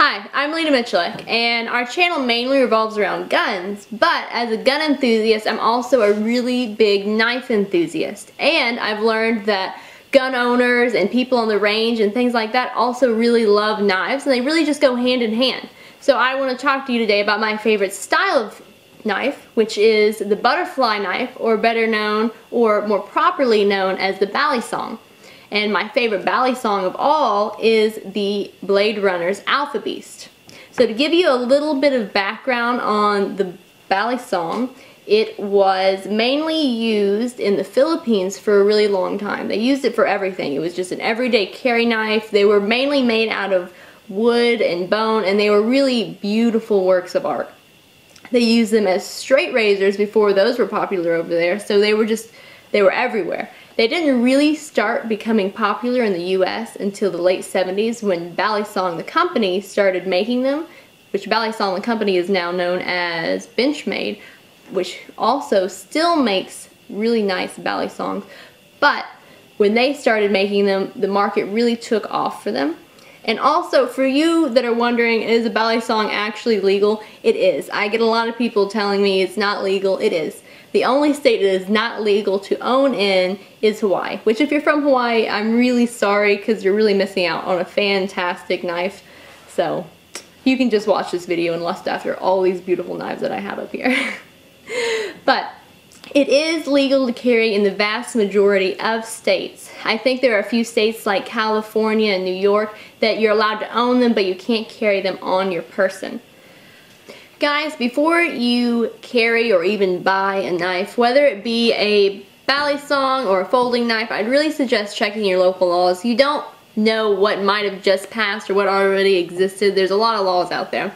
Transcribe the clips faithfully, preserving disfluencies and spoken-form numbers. Hi, I'm Lena Miculek, and our channel mainly revolves around guns, but as a gun enthusiast, I'm also a really big knife enthusiast, and I've learned that gun owners and people on the range and things like that also really love knives, and they really just go hand in hand. So I want to talk to you today about my favorite style of knife, which is the butterfly knife, or better known, or more properly known as the Balisong. And my favorite Balisong of all is the Blade Runners Alpha Beast. So to give you a little bit of background on the Balisong, it was mainly used in the Philippines for a really long time. They used it for everything. It was just an everyday carry knife. They were mainly made out of wood and bone, and they were really beautiful works of art. They used them as straight razors before those were popular over there, so they were just, they were everywhere. They didn't really start becoming popular in the U S until the late seventies when Balisong the company started making them, which Balisong the company is now known as Benchmade, which also still makes really nice Balisongs. But when they started making them, the market really took off for them. And also, for you that are wondering, is a Balisong actually legal? It is. I get a lot of people telling me it's not legal. It is. The only state that is not legal to own in is Hawaii, which if you're from Hawaii, I'm really sorry because you're really missing out on a fantastic knife. So you can just watch this video and lust after all these beautiful knives that I have up here. But it is legal to carry in the vast majority of states. I think there are a few states like California and New York that you're allowed to own them, but you can't carry them on your person. Guys, before you carry or even buy a knife, whether it be a Balisong or a folding knife, I'd really suggest checking your local laws. You don't know what might have just passed or what already existed. There's a lot of laws out there.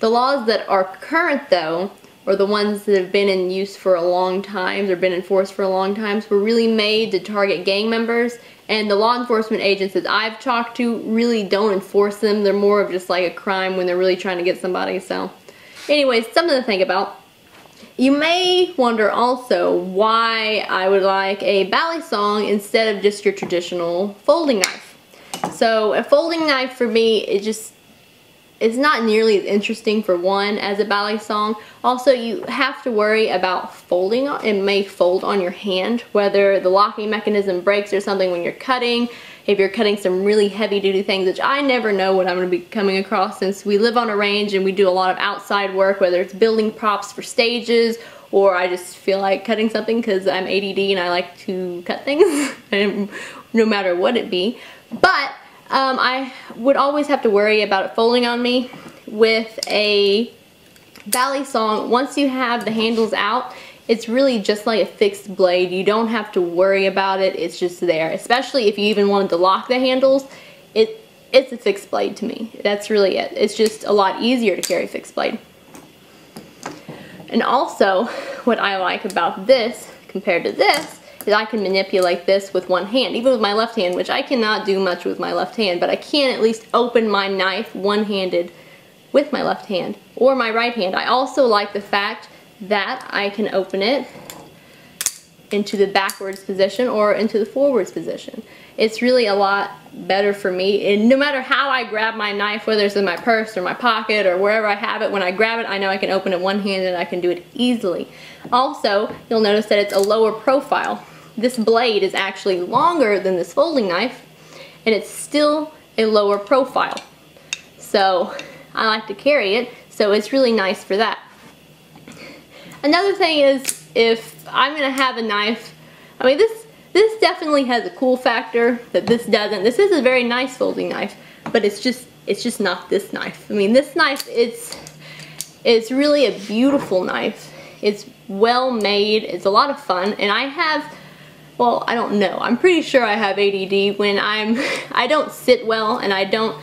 The laws that are current, though, or the ones that have been in use for a long time or been enforced for a long time, were really made to target gang members. And the law enforcement agents that I've talked to really don't enforce them. They're more of just like a crime when they're really trying to get somebody, so... Anyways, something to think about. You may wonder also why I would like a Balisong instead of just your traditional folding knife. So a folding knife for me, it just, it's not nearly as interesting for one as a Balisong. Also, you have to worry about folding. It may fold on your hand, whether the locking mechanism breaks or something when you're cutting. If you're cutting some really heavy duty things, which I never know what I'm going to be coming across since we live on a range and we do a lot of outside work, whether it's building props for stages or I just feel like cutting something because I'm A D D and I like to cut things no matter what it be. But um, I would always have to worry about it folding on me. With a Balisong, once you have the handles out, it's really just like a fixed blade. You don't have to worry about it. It's just there. Especially if you even wanted to lock the handles, it it's a fixed blade to me. That's really it. It's just a lot easier to carry fixed blade. And also, what I like about this compared to this is I can manipulate this with one hand, even with my left hand, which I cannot do much with my left hand, but I can at least open my knife one-handed with my left hand or my right hand. I also like the fact that I can open it into the backwards position or into the forwards position. It's really a lot better for me, and no matter how I grab my knife, whether it's in my purse or my pocket or wherever I have it, when I grab it I know I can open it one hand and I can do it easily. Also, you'll notice that it's a lower profile. This blade is actually longer than this folding knife, and it's still a lower profile. So I like to carry it, so it's really nice for that. Another thing is, if I'm going to have a knife, I mean this this definitely has a cool factor that this doesn't. This is a very nice folding knife, but it's just it's just not this knife. I mean, this knife, it's it's really a beautiful knife. It's well made, it's a lot of fun, and I have, well, I don't know, I'm pretty sure I have A D D when I'm, I don't sit well and I don't,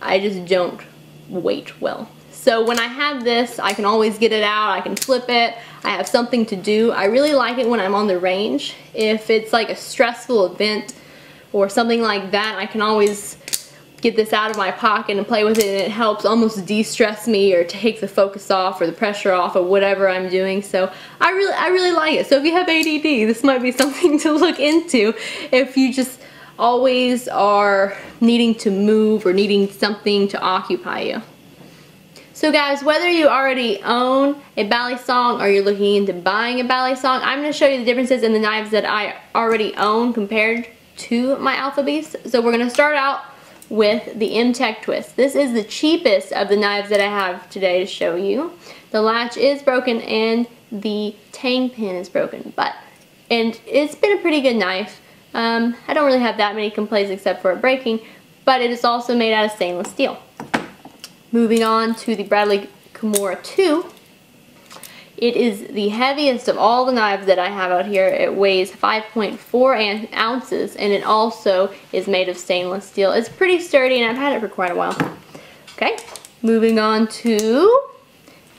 I just don't wait well. So when I have this, I can always get it out, I can flip it, I have something to do. I really like it when I'm on the range. If it's like a stressful event or something like that, I can always get this out of my pocket and play with it, and it helps almost de-stress me or take the focus off or the pressure off of whatever I'm doing. So I really, I really like it. So if you have A D D, this might be something to look into if you just always are needing to move or needing something to occupy you. So guys, whether you already own a Balisong or you're looking into buying a Balisong, I'm going to show you the differences in the knives that I already own compared to my Alpha Beast. So we're going to start out with the M-Tech Twist. This is the cheapest of the knives that I have today to show you. The latch is broken and the tang pin is broken, but and it's been a pretty good knife. Um, I don't really have that many complaints except for it breaking, but it is also made out of stainless steel. Moving on to the Bradley Kimura two. It is the heaviest of all the knives that I have out here. It weighs five point four ounces and it also is made of stainless steel. It's pretty sturdy and I've had it for quite a while. Okay, moving on to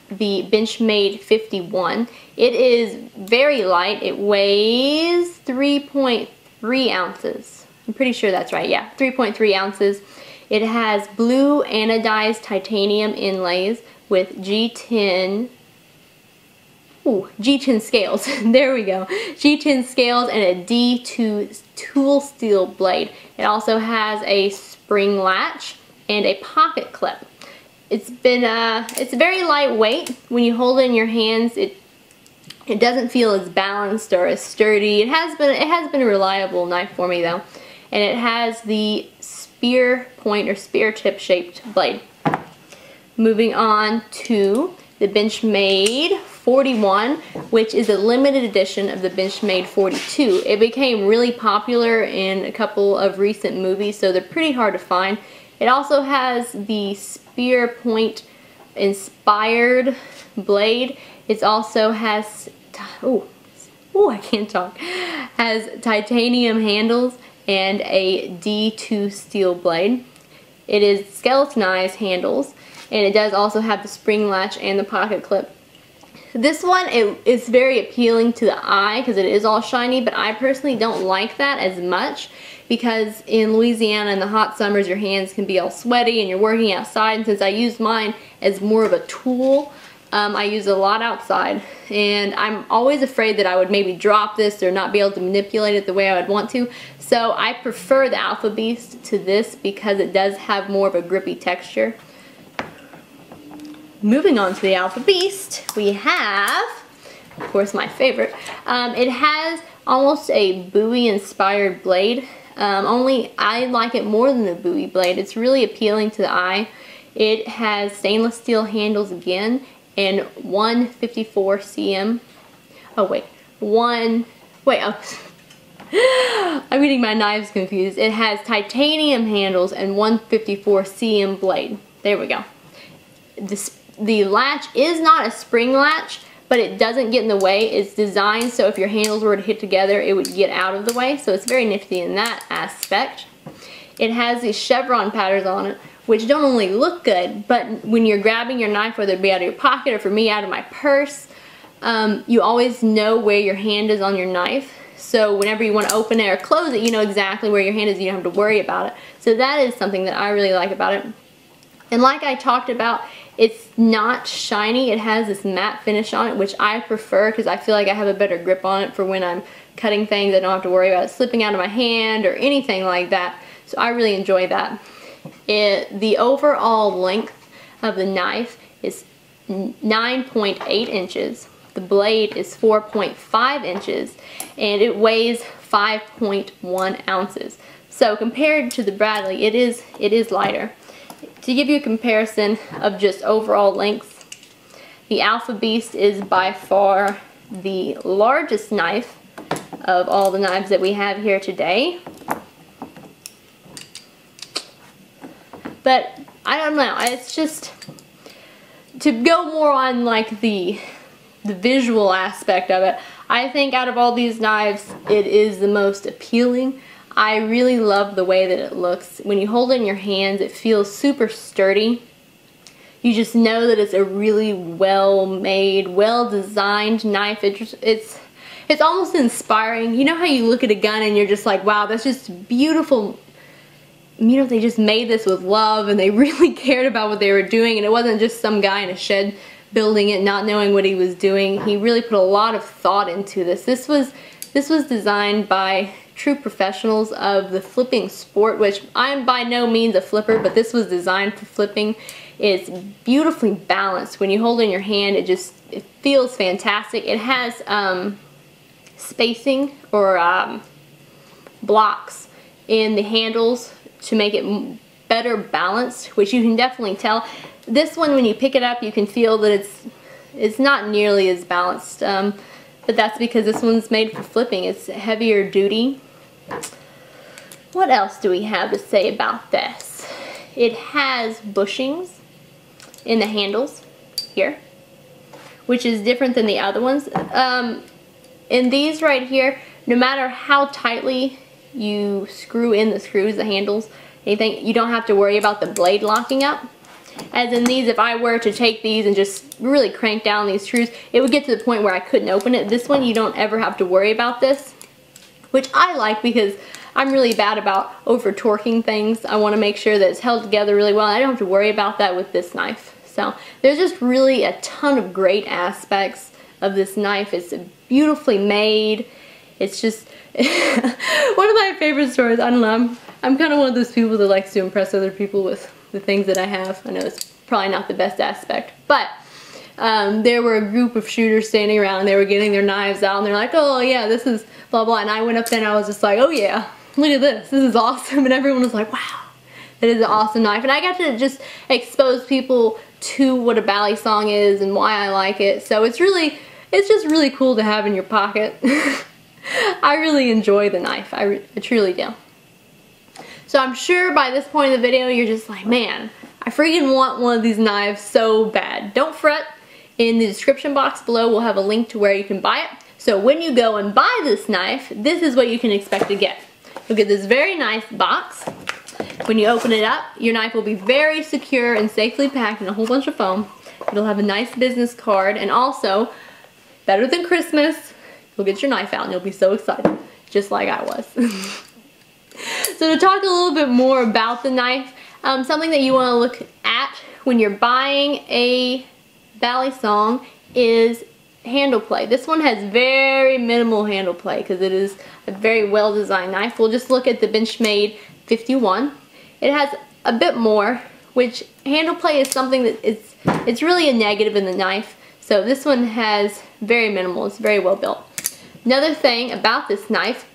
the Benchmade fifty-one. It is very light. It weighs three point three ounces. I'm pretty sure that's right. Yeah, three point three ounces. It has blue anodized titanium inlays with G ten. Ooh, G ten scales. There we go. G ten scales and a D two tool steel blade. It also has a spring latch and a pocket clip. It's been uh, it's very lightweight. When you hold it in your hands, it it doesn't feel as balanced or as sturdy. It has been it has been a reliable knife for me though, and it has the spear point or spear tip shaped blade. Moving on to the Benchmade forty-one, which is a limited edition of the Benchmade forty-two. It became really popular in a couple of recent movies, so they're pretty hard to find. It also has the spear point inspired blade. It also has, oh, oh, I can't talk, has titanium handles and a D two steel blade. It is skeletonized handles, and it does also have the spring latch and the pocket clip. This one, it is very appealing to the eye because it is all shiny, but I personally don't like that as much because in Louisiana in the hot summers your hands can be all sweaty and you're working outside, and since I use mine as more of a tool, um, I use a lot outside and I'm always afraid that I would maybe drop this or not be able to manipulate it the way I would want to. So I prefer the Alpha Beast to this because it does have more of a grippy texture. Moving on to the Alpha Beast, we have, of course, my favorite. Um, it has almost a Bowie-inspired blade, um, only I like it more than the Bowie blade. It's really appealing to the eye. It has stainless steel handles again, and one fifty-four centimeter. Oh wait, one, wait, oh. I'm getting my knives confused. It has titanium handles and one fifty-four centimeter blade. There we go. The, the latch is not a spring latch, but it doesn't get in the way. It's designed so if your handles were to hit together, it would get out of the way. So it's very nifty in that aspect. It has these chevron patterns on it, which don't only look good, but when you're grabbing your knife, whether it be out of your pocket or for me, out of my purse, um, you always know where your hand is on your knife. So whenever you want to open it or close it, you know exactly where your hand is. You don't have to worry about it. So that is something that I really like about it. And like I talked about, it's not shiny. It has this matte finish on it, which I prefer because I feel like I have a better grip on it for when I'm cutting things. I don't have to worry about it slipping out of my hand or anything like that. So I really enjoy that. It, the overall length of the knife is nine point eight inches. The blade is four point five inches and it weighs five point one ounces. So compared to the Bradley, it is, it is lighter. To give you a comparison of just overall lengths, the Alpha Beast is by far the largest knife of all the knives that we have here today. But I don't know, it's just, to go more on like the, the visual aspect of it, I think out of all these knives, it is the most appealing. I really love the way that it looks. When you hold it in your hands, it feels super sturdy. You just know that it's a really well-made, well-designed knife. It, it's, it's almost inspiring. You know how you look at a gun and you're just like, wow, that's just beautiful. You know, they just made this with love and they really cared about what they were doing, and it wasn't just some guy in a shed building it, not knowing what he was doing. He really put a lot of thought into this. This was, this was designed by true professionals of the flipping sport, which I'm by no means a flipper, but this was designed for flipping. It's beautifully balanced. When you hold it in your hand, it just it feels fantastic. It has um, spacing or um, blocks in the handles to make it better balanced, which you can definitely tell. This one, when you pick it up, you can feel that it's it's not nearly as balanced, um, but that's because this one's made for flipping. It's heavier duty. What else do we have to say about this? It has bushings in the handles here, which is different than the other ones. Um, in these right here, no matter how tightly you screw in the screws, the handles, anything, you don't have to worry about the blade locking up. As in these, if I were to take these and just really crank down these screws, it would get to the point where I couldn't open it. This one, you don't ever have to worry about this, which I like because I'm really bad about over torquing things. I want to make sure that it's held together really well. I don't have to worry about that with this knife. So there's just really a ton of great aspects of this knife. It's beautifully made. It's just one of my favorite stories. I don't know. I'm, I'm kind of one of those people that likes to impress other people with the things that I have. I know it's probably not the best aspect, but um, there were a group of shooters standing around and they were getting their knives out and they're like, oh yeah, this is blah blah, and I went up there and I was just like, oh yeah, look at this, this is awesome, and everyone was like, wow, that is an awesome knife. And I got to just expose people to what a Balisong is and why I like it, so it's really, it's just really cool to have in your pocket. I really enjoy the knife, I, I truly do. So I'm sure by this point in the video, you're just like, man, I freaking want one of these knives so bad. Don't fret. In the description box below, we'll have a link to where you can buy it. So when you go and buy this knife, this is what you can expect to get. You'll get this very nice box. When you open it up, your knife will be very secure and safely packed in a whole bunch of foam. It'll have a nice business card, and also, better than Christmas, you'll get your knife out and you'll be so excited, just like I was. So to talk a little bit more about the knife, um, something that you want to look at when you're buying a Balisong is handle play. This one has very minimal handle play because it is a very well designed knife. We'll just look at the Benchmade fifty-one. It has a bit more, which handle play is something that it's, it's really a negative in the knife. So this one has very minimal, it's very well built. Another thing about this knife,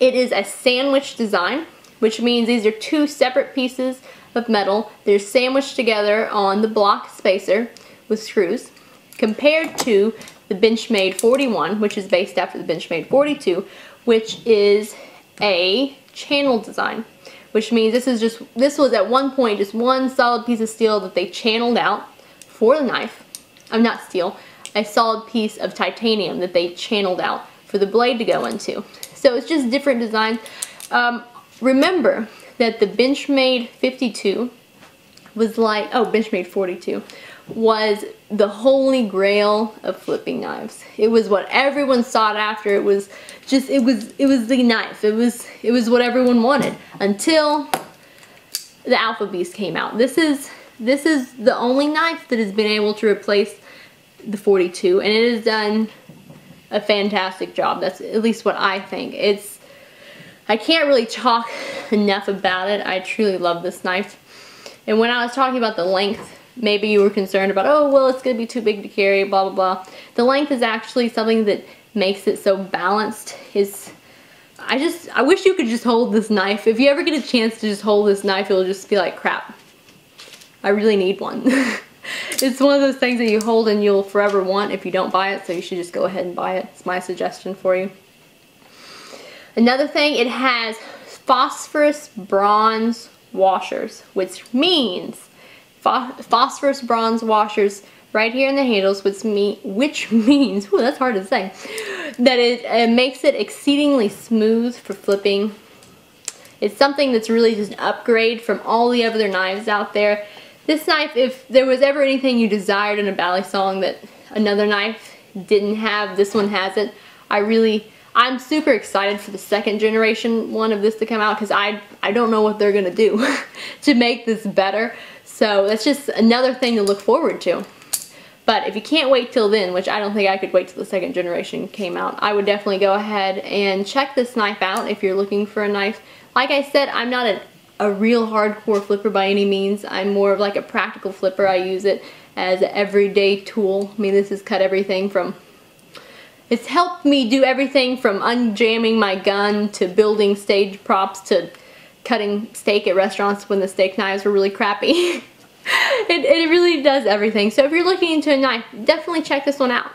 it is a sandwich design, which means these are two separate pieces of metal. They're sandwiched together on the block spacer with screws, compared to the Benchmade forty-one, which is based after the Benchmade forty-two, which is a channel design, which means this is just, this was at one point just one solid piece of steel that they channeled out for the knife. I'm not steel, a solid piece of titanium that they channeled out for the blade to go into. So it's just different designs. Um, remember that the Benchmade fifty-two was like, oh, Benchmade forty-two was the holy grail of flipping knives. It was what everyone sought after. It was just, it was, it was the knife. It was, it was what everyone wanted until the Alpha Beast came out. This is, this is the only knife that has been able to replace the forty-two, and it has done a fantastic job. That's at least what I think. It's, I can't really talk enough about it. I truly love this knife. And when I was talking about the length, maybe you were concerned about, oh, well, it's going to be too big to carry, blah, blah, blah. The length is actually something that makes it so balanced. It's, I just, I wish you could just hold this knife. If you ever get a chance to just hold this knife, you'll just be like, crap, I really need one. It's one of those things that you hold and you'll forever want if you don't buy it, so you should just go ahead and buy it. It's my suggestion for you. Another thing, it has phosphorus bronze washers, which means pho phosphorus bronze washers right here in the handles, which, me which means, ooh, that's hard to say, that it, it makes it exceedingly smooth for flipping. It's something that's really just an upgrade from all the other knives out there. This knife, if there was ever anything you desired in a Balisong that another knife didn't have, this one has it. I really, I'm super excited for the second generation one of this to come out because I, I don't know what they're going to do to make this better. So that's just another thing to look forward to. But if you can't wait till then, which I don't think I could wait till the second generation came out, I would definitely go ahead and check this knife out if you're looking for a knife. Like I said, I'm not a, a real hardcore flipper by any means. I'm more of like a practical flipper. I use it as an everyday tool. I mean, this has cut everything from, it's helped me do everything from unjamming my gun to building stage props to cutting steak at restaurants when the steak knives were really crappy. It, it really does everything. So if you're looking into a knife, definitely check this one out.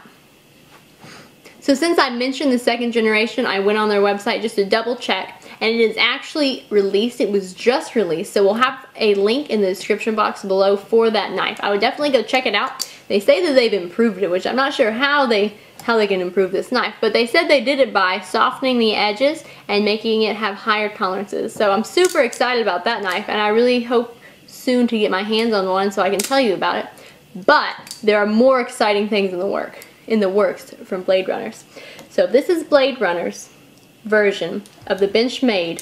So since I mentioned the second generation, I went on their website just to double check, and it is actually released. It was just released. So we'll have a link in the description box below for that knife. I would definitely go check it out. They say that they've improved it, which I'm not sure how they how they can improve this knife, but they said they did it by softening the edges and making it have higher tolerances. So I'm super excited about that knife, and I really hope soon to get my hands on one so I can tell you about it. But there are more exciting things in the work in the works from Blade Runners. So this is Blade Runners version of the Benchmade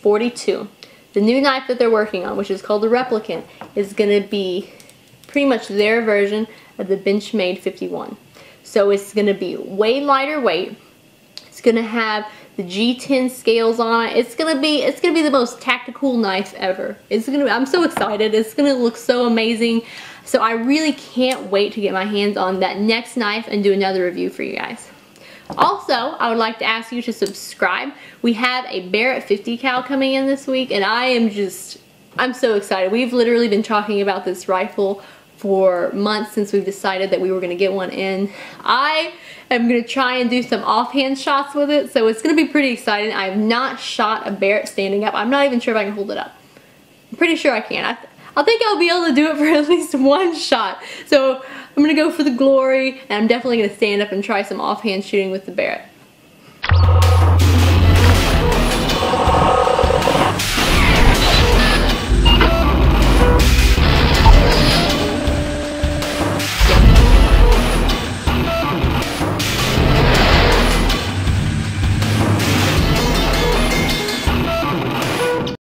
forty-two. The new knife that they're working on, which is called the Replicant, is going to be pretty much their version of the Benchmade fifty-one. So it's going to be way lighter weight. It's going to have the G ten scales on it. It's gonna be it's gonna be the most tactical knife ever. It's gonna be, I'm so excited. It's gonna look so amazing. So I really can't wait to get my hands on that next knife and do another review for you guys. Also, I would like to ask you to subscribe. We have a Barrett fifty cal coming in this week, and I am just I'm so excited. We've literally been talking about this rifle for months since we've decided that we were gonna get one in. I am gonna try and do some offhand shots with it, so it's gonna be pretty exciting. I have not shot a Barrett standing up. I'm not even sure if I can hold it up. I'm pretty sure I can. I, th I think I'll be able to do it for at least one shot. So I'm gonna go for the glory, and I'm definitely gonna stand up and try some offhand shooting with the Barrett.